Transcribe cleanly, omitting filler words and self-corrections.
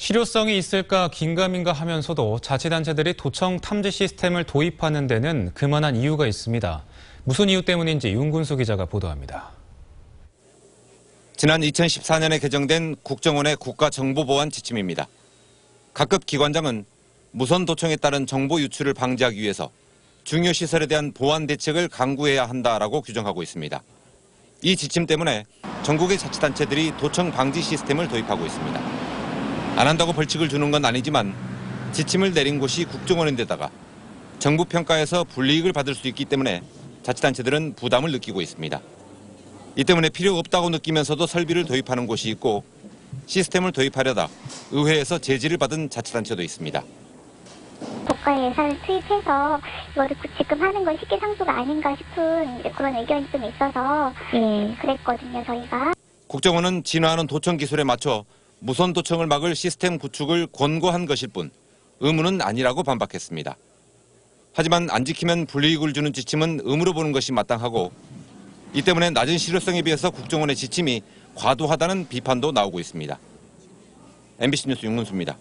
실효성이 있을까 긴가민가 하면서도 자치단체들이 도청 탐지 시스템을 도입하는 데는 그만한 이유가 있습니다. 무슨 이유 때문인지 윤근수 기자가 보도합니다. 지난 2014년에 개정된 국정원의 국가정보보안 지침입니다. 각급 기관장은 무선 도청에 따른 정보 유출을 방지하기 위해서 중요 시설에 대한 보안 대책을 강구해야 한다라고 규정하고 있습니다. 이 지침 때문에 전국의 자치단체들이 도청 방지 시스템을 도입하고 있습니다. 안 한다고 벌칙을 주는 건 아니지만 지침을 내린 곳이 국정원인데다가 정부 평가에서 불이익을 받을 수 있기 때문에 자치단체들은 부담을 느끼고 있습니다. 이 때문에 필요 없다고 느끼면서도 설비를 도입하는 곳이 있고 시스템을 도입하려다 의회에서 제지를 받은 자치단체도 있습니다. 국가 예산을 투입해서 이거를 지금 하는 건 쉽게 상소가 아닌가 싶은 그런 의견이 좀 있어서 그랬거든요, 저희가. 국정원은 진화하는 도청 기술에 맞춰 무선 도청을 막을 시스템 구축을 권고한 것일 뿐 의무는 아니라고 반박했습니다. 하지만 안 지키면 불이익을 주는 지침은 의무로 보는 것이 마땅하고 이 때문에 낮은 실효성에 비해서 국정원의 지침이 과도하다는 비판도 나오고 있습니다. MBC 뉴스 윤근수입니다.